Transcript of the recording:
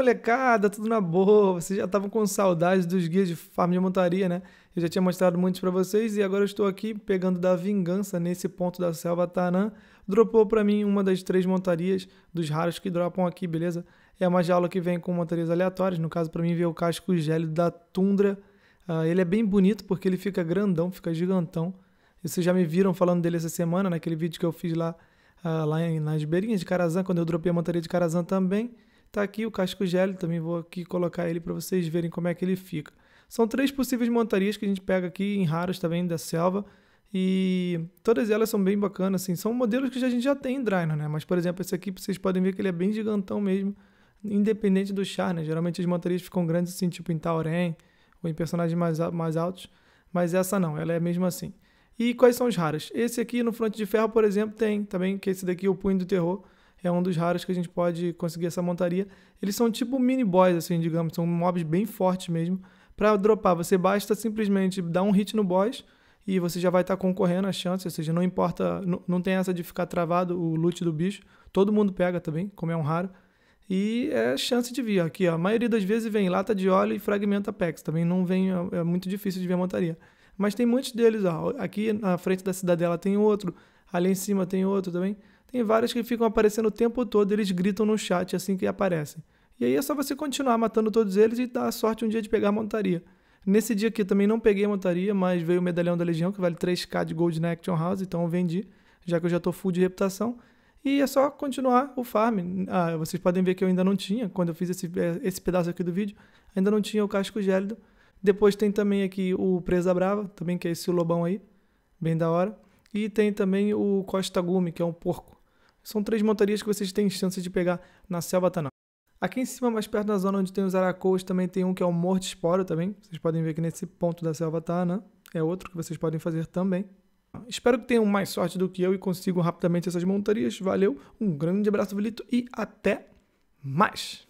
molecada, tudo na boa. Vocês já estavam com saudade dos guias de farm de montaria, né? Eu já tinha mostrado muitos para vocês e agora eu estou aqui pegando da vingança nesse ponto da selva. Tanaan dropou para mim uma das 3 montarias dos raros que dropam aqui, beleza? É uma jaula que vem com montarias aleatórias. No caso, para mim, veio o casco gélido da Tundra. Ele é bem bonito porque ele fica grandão, fica gigantão. E vocês já me viram falando dele essa semana, naquele vídeo que eu fiz lá, nas beirinhas de Karazhan, quando eu dropei a montaria de Karazhan também. Tá aqui o casco gélido, também vou aqui colocar ele para vocês verem como é que ele fica. São 3 possíveis montarias que a gente pega aqui em raros também da selva. E todas elas são bem bacanas, assim. São modelos que a gente já tem em Draenor, né? Mas, por exemplo, esse aqui vocês podem ver que ele é bem gigantão mesmo, independente do char, né? Geralmente as montarias ficam grandes assim, tipo em Tauren ou em personagens mais altos. Mas essa não, ela é mesmo assim. E quais são os raros? Esse aqui no fronte de ferro, por exemplo, tem também, que esse daqui, o Punho do Terror. É um dos raros que a gente pode conseguir essa montaria. Eles são tipo mini-boys, assim, digamos. São mobs bem fortes mesmo. Para dropar, você basta simplesmente dar um hit no boss e você já vai estar concorrendo à chance. Ou seja, não importa, não tem essa de ficar travado o loot do bicho. Todo mundo pega também, como é um raro. E é chance de vir. Aqui, ó, a maioria das vezes vem lata de óleo e fragmenta packs. Também não vem, é muito difícil de ver a montaria. Mas tem muitos deles, ó. Aqui na frente da cidadela tem outro. Ali em cima tem outro também. Tem vários que ficam aparecendo o tempo todo, eles gritam no chat assim que aparecem. E aí é só você continuar matando todos eles e dar a sorte um dia de pegar a montaria. Nesse dia aqui também não peguei a montaria, mas veio o medalhão da legião, que vale 3k de gold na Action House, então eu vendi, já que eu já estou full de reputação. E é só continuar o farm. Vocês podem ver que eu ainda não tinha, quando eu fiz esse pedaço aqui do vídeo, ainda não tinha o casco gélido. Depois tem também aqui o Presa Brava, também que é esse lobão aí, bem da hora. E tem também o Costa Gumi, que é um porco. São 3 montarias que vocês têm chance de pegar na selva Tanaan. Aqui em cima, mais perto da zona onde tem os aracoas, também tem um que é o Mortisporo também. Vocês podem ver que nesse ponto da selva Tanaan é outro que vocês podem fazer também. Espero que tenham mais sorte do que eu e consigam rapidamente essas montarias. Valeu, um grande abraço, Vilito, e até mais!